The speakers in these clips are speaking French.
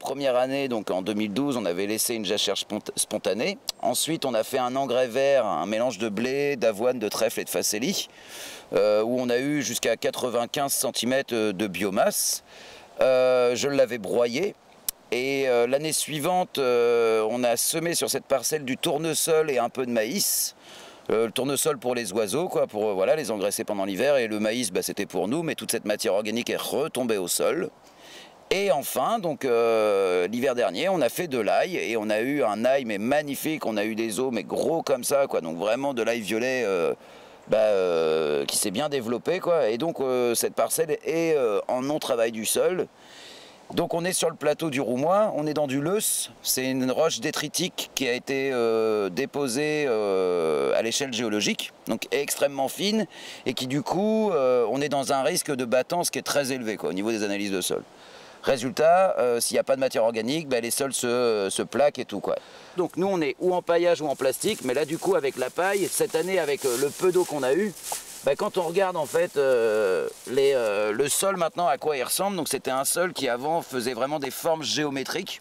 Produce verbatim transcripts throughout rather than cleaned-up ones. première année, donc en deux mille douze, on avait laissé une jachère spontanée. Ensuite, on a fait un engrais vert, un mélange de blé, d'avoine, de trèfle et de facélie, euh, où on a eu jusqu'à quatre-vingt-quinze centimètres de biomasse. Euh, je l'avais broyé. Et euh, l'année suivante, euh, on a semé sur cette parcelle du tournesol et un peu de maïs. Euh, le tournesol pour les oiseaux, quoi, pour euh, voilà, les engraisser pendant l'hiver. Et le maïs, bah, c'était pour nous, mais toute cette matière organique est retombée au sol. Et enfin, donc euh, l'hiver dernier, on a fait de l'ail et on a eu un ail mais magnifique. On a eu des os mais gros comme ça, quoi. Donc vraiment de l'ail violet euh, bah, euh, qui s'est bien développé, quoi. Et donc euh, cette parcelle est euh, en non-travail du sol. Donc on est sur le plateau du Roumois, on est dans du leuce, c'est une roche détritique qui a été euh, déposée euh, à l'échelle géologique, donc extrêmement fine, et qui du coup, euh, on est dans un risque de battance qui est très élevé, quoi, au niveau des analyses de sol. Résultat, euh, s'il n'y a pas de matière organique, bah, les sols se, se plaquent et tout, quoi. Donc nous on est ou en paillage ou en plastique, mais là du coup avec la paille, cette année avec le peu d'eau qu'on a eu, ben, quand on regarde en fait euh, les, euh, le sol maintenant à quoi il ressemble, donc c'était un sol qui avant faisait vraiment des formes géométriques,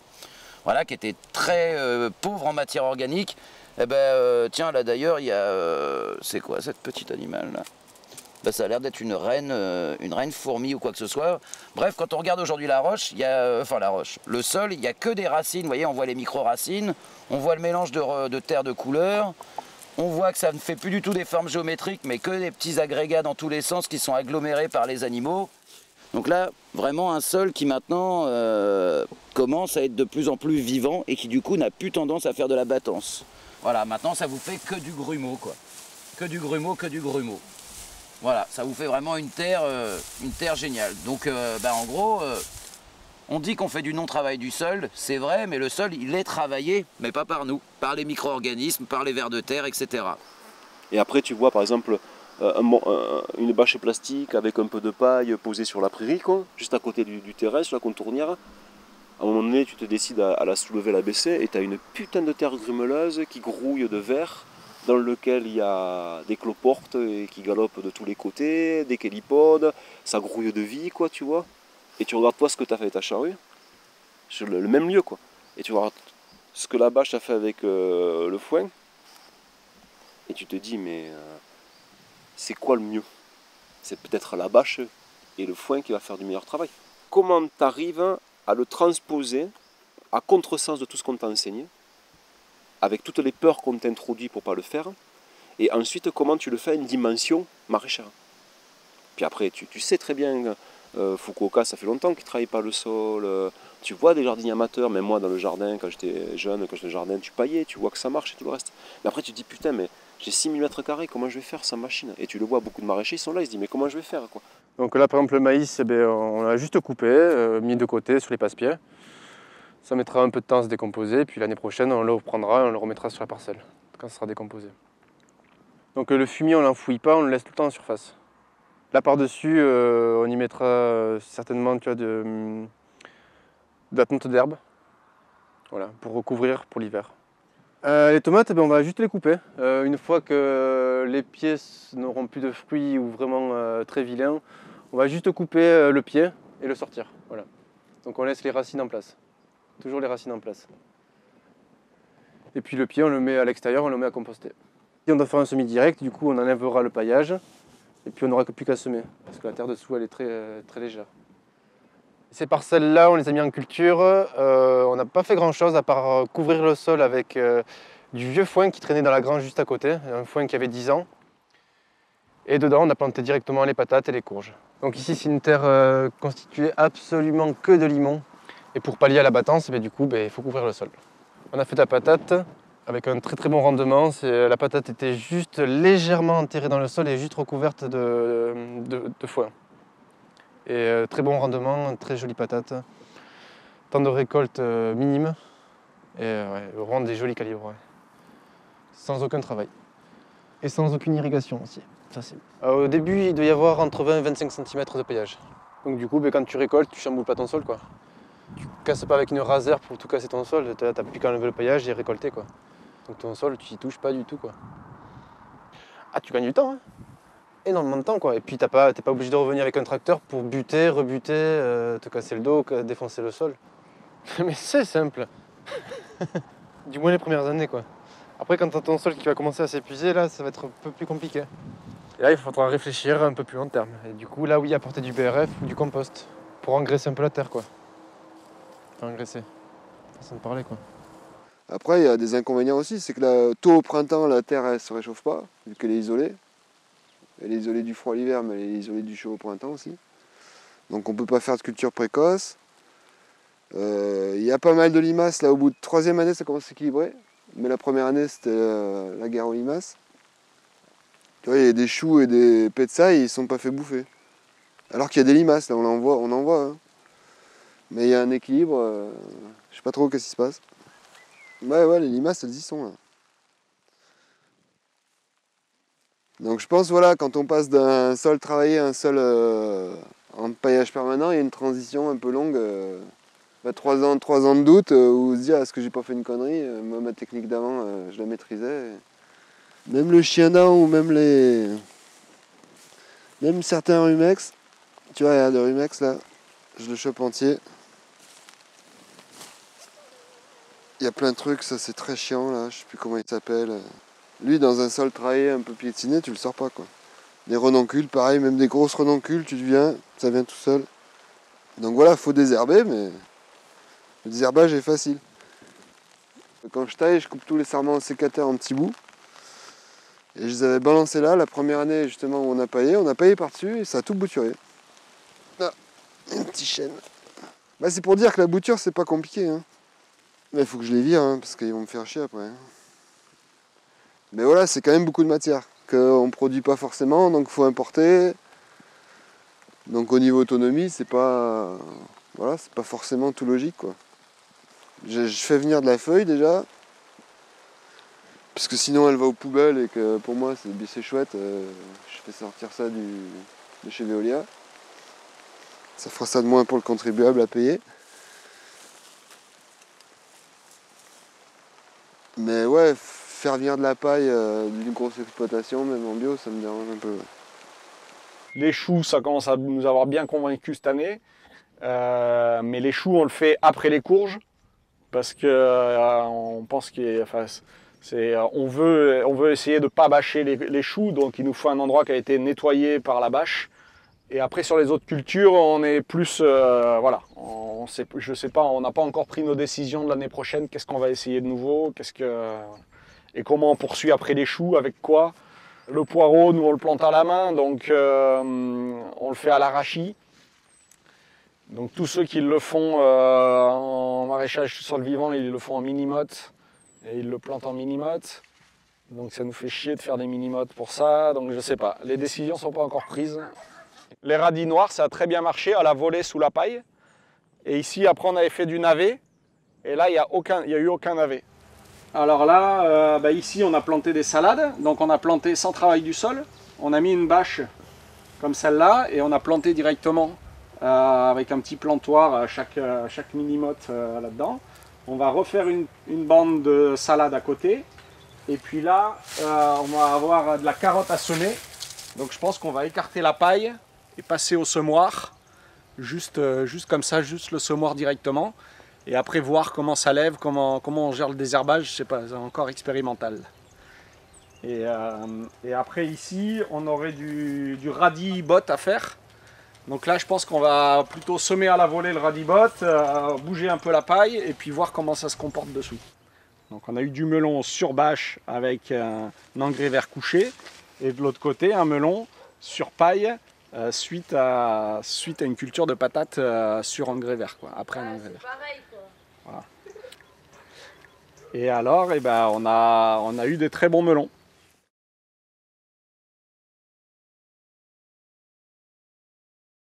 voilà, qui était très euh, pauvre en matière organique. Et ben euh, tiens là d'ailleurs il y a, euh, c'est quoi cette petite animal là? Ben, ça a l'air d'être une reine, euh, une reine fourmi ou quoi que ce soit. Bref, quand on regarde aujourd'hui la roche, il y a, euh, enfin la roche, le sol, il n'y a que des racines, vous voyez, on voit les micro-racines, on voit le mélange de, de terre de couleur. On voit que ça ne fait plus du tout des formes géométriques, mais que des petits agrégats dans tous les sens qui sont agglomérés par les animaux. Donc là, vraiment un sol qui maintenant euh, commence à être de plus en plus vivant et qui du coup n'a plus tendance à faire de la battance. Voilà, maintenant ça vous fait que du grumeau, quoi. Que du grumeau, que du grumeau. Voilà, ça vous fait vraiment une terre, euh, une terre géniale. Donc euh, bah, en gros, euh, on dit qu'on fait du non-travail du sol, c'est vrai, mais le sol, il est travaillé, mais pas par nous. Par les micro-organismes, par les vers de terre, et cetera. Et après tu vois par exemple euh, un, euh, une bâche plastique avec un peu de paille posée sur la prairie, quoi, juste à côté du, du terrain, sur la contournière. À un moment donné tu te décides à, à la soulever, la baisser, et tu as une putain de terre grumeleuse qui grouille de verre, dans lequel il y a des cloportes et qui galopent de tous les côtés, des chélipodes, ça grouille de vie, quoi, tu vois. Et tu regardes toi ce que tu as fait avec ta charrue, sur le, le même lieu, quoi. Et tu regardes ce que la bâche a fait avec euh, le foin, et tu te dis, mais euh, c'est quoi le mieux? C'est peut-être la bâche et le foin qui va faire du meilleur travail. Comment tu arrives à le transposer à contresens de tout ce qu'on t'a enseigné, avec toutes les peurs qu'on t'introduit pour pas le faire, et ensuite comment tu le fais à une dimension maraîchère? Puis après, tu, tu sais très bien, euh, Fukuoka, ça fait longtemps qu'il ne travaille pas le sol. Euh, tu vois des jardiniers amateurs, même moi dans le jardin, quand j'étais jeune, quand j'étais au jardin, tu paillais, tu vois que ça marche et tout le reste. Mais après, tu te dis, putain, mais j'ai six mille mètres carrés, comment je vais faire sans machine? Et tu le vois, beaucoup de maraîchers, ils sont là, ils se disent, mais comment je vais faire, quoi? Donc là, par exemple, le maïs, eh bien, on l'a juste coupé, euh, mis de côté sur les passe-pieds. Ça mettra un peu de temps à se décomposer, puis l'année prochaine, on le reprendra et on le remettra sur la parcelle, quand ça sera décomposé. Donc le fumier, on ne l'enfouit pas, on le laisse tout le temps en surface. Là par-dessus, euh, on y mettra certainement, tu vois, de, de la tonte d'herbe, voilà, pour recouvrir pour l'hiver. Euh, les tomates, eh bien, on va juste les couper. Euh, une fois que les pieds n'auront plus de fruits ou vraiment euh, très vilains, on va juste couper euh, le pied et le sortir. Voilà. Donc on laisse les racines en place, toujours les racines en place. Et puis le pied, on le met à l'extérieur, on le met à composter. Et on doit faire un semis direct, du coup on enlèvera le paillage. Et puis on n'aura plus qu'à semer, parce que la terre dessous elle est très, très légère. Ces parcelles-là, on les a mis en culture, euh, on n'a pas fait grand-chose à part couvrir le sol avec euh, du vieux foin qui traînait dans la grange juste à côté, un foin qui avait dix ans. Et dedans, on a planté directement les patates et les courges. Donc ici, c'est une terre euh, constituée absolument que de limon. Et pour pallier à la battance, eh du coup, ben, il faut couvrir le sol. On a fait de la patate avec un très très bon rendement. La patate était juste légèrement enterrée dans le sol et juste recouverte de, de, de foin. Et euh, très bon rendement, très jolie patate. Temps de récolte euh, minime. Et euh, ouais, rond des jolis calibres. Ouais. Sans aucun travail. Et sans aucune irrigation aussi. Ça, c'est... Alors, au début, il doit y avoir entre vingt et vingt-cinq centimètres de paillage. Donc du coup, ben, quand tu récoltes, tu chamboules pas ton sol, quoi. Tu casses pas avec une raser pour tout casser ton sol. T'as plus qu'à enlever le paillage et récolter, quoi. Donc ton sol, tu n'y touches pas du tout, quoi. Ah, tu gagnes du temps, hein, énormément de temps, quoi. Et puis t'es pas, pas obligé de revenir avec un tracteur pour buter, rebuter, euh, te casser le dos, défoncer le sol. Mais c'est simple. Du moins les premières années, quoi. Après, quand t'as ton sol qui va commencer à s'épuiser, là, ça va être un peu plus compliqué. Et là, il faudra réfléchir un peu plus long terme. Et du coup, là, oui, apporter du B R F ou du compost pour engraisser un peu la terre, quoi. Enfin, engraisser. Façon de parler, quoi. Après, il y a des inconvénients aussi, c'est que là, tôt au printemps, la terre, elle se réchauffe pas, vu qu'elle est isolée. Elle est isolée du froid l'hiver, mais elle est isolée du chaud au printemps aussi. Donc on ne peut pas faire de culture précoce. Il euh, y a pas mal de limaces, là, au bout de troisième année, ça commence à s'équilibrer. Mais la première année, c'était euh, la guerre aux limaces. Tu vois, il y a des choux et des petsailles, ils ne sont pas fait bouffer. Alors qu'il y a des limaces, là, on en voit. On en voit hein. Mais il y a un équilibre, euh, je ne sais pas trop qu'est-ce qui se passe. Ouais, ouais, les limaces, elles y sont, là. Donc je pense, voilà, quand on passe d'un sol travaillé à un sol euh, en paillage permanent, il y a une transition un peu longue. Euh, bah, trois ans, trois ans de doute, euh, où se dire, est-ce que j'ai pas fait une connerie? euh, Moi, ma technique d'avant, euh, je la maîtrisais. Et... Même le chien d'an ou même les... Même certains rumex, tu vois, là, le rumex, là, je le chope entier. Il y a plein de trucs, ça c'est très chiant là, je sais plus comment il s'appelle. Lui dans un sol travaillé un peu piétiné, tu le sors pas quoi. Des renoncules, pareil, même des grosses renoncules, tu deviens, ça vient tout seul. Donc voilà, faut désherber, mais le désherbage est facile. Quand je taille, je coupe tous les sarments au sécateur en petits bouts. Et je les avais balancés là, la première année justement où on a paillé, on a paillé par-dessus et ça a tout bouturé. Là, une petite chaîne. Bah, c'est pour dire que la bouture c'est pas compliqué. Hein. Mais il faut que je les vire, hein, parce qu'ils vont me faire chier après. Mais voilà, c'est quand même beaucoup de matière qu'on ne produit pas forcément, donc il faut importer. Donc au niveau autonomie, c'est pas, voilà, c'est pas forcément tout logique, quoi. Je, je fais venir de la feuille déjà, parce que sinon elle va aux poubelles et que pour moi c'est chouette. Euh, je fais sortir ça du, de chez Veolia. Ça fera ça de moins pour le contribuable à payer. Mais ouais, faire venir de la paille euh, d'une grosse exploitation, même en bio, ça me dérange un peu. Les choux, ça commence à nous avoir bien convaincus cette année. Euh, mais les choux, on le fait après les courges. Parce que euh, on pense qu'il enfin, euh, on, veut, on veut essayer de ne pas bâcher les, les choux. Donc il nous faut un endroit qui a été nettoyé par la bâche. Et après, sur les autres cultures, on est plus... Euh, voilà, on sait, je sais pas, on n'a pas encore pris nos décisions de l'année prochaine. Qu'est-ce qu'on va essayer de nouveau, qu'est-ce que, et comment on poursuit après les choux, avec quoi. Le poireau, nous, on le plante à la main, donc euh, on le fait à l'arachis. Donc tous ceux qui le font euh, en maraîchage sur le vivant, ils le font en mini-motte. Et ils le plantent en mini-motte. Donc ça nous fait chier de faire des mini-mottes pour ça. Donc je sais pas, les décisions ne sont pas encore prises. Les radis noirs, ça a très bien marché à la volée sous la paille. Et ici, après, on avait fait du navet. Et là, il n'y a, a eu aucun navet. Alors là, euh, bah ici, on a planté des salades. Donc on a planté sans travail du sol. On a mis une bâche comme celle-là. Et on a planté directement euh, avec un petit plantoir à chaque, euh, chaque mini-motte euh, là-dedans. On va refaire une, une bande de salade à côté. Et puis là, euh, on va avoir de la carotte à semer. Donc je pense qu'on va écarter la paille. Et passer au semoir, juste, juste comme ça, juste le semoir directement, et après voir comment ça lève, comment, comment on gère le désherbage, c'est pas encore expérimental. Et, euh, et après ici, on aurait du, du radis botte à faire. Donc là, je pense qu'on va plutôt semer à la volée le radis botte, euh, bouger un peu la paille, et puis voir comment ça se comporte dessous. Donc on a eu du melon sur bâche avec un, un engrais vert couché, et de l'autre côté, un melon sur paille. Euh, suite, à, suite à une culture de patates euh, sur engrais vert, quoi, après un engrais vert. Pareil, quoi. Voilà. Et alors, eh ben, on, a, on a eu des très bons melons.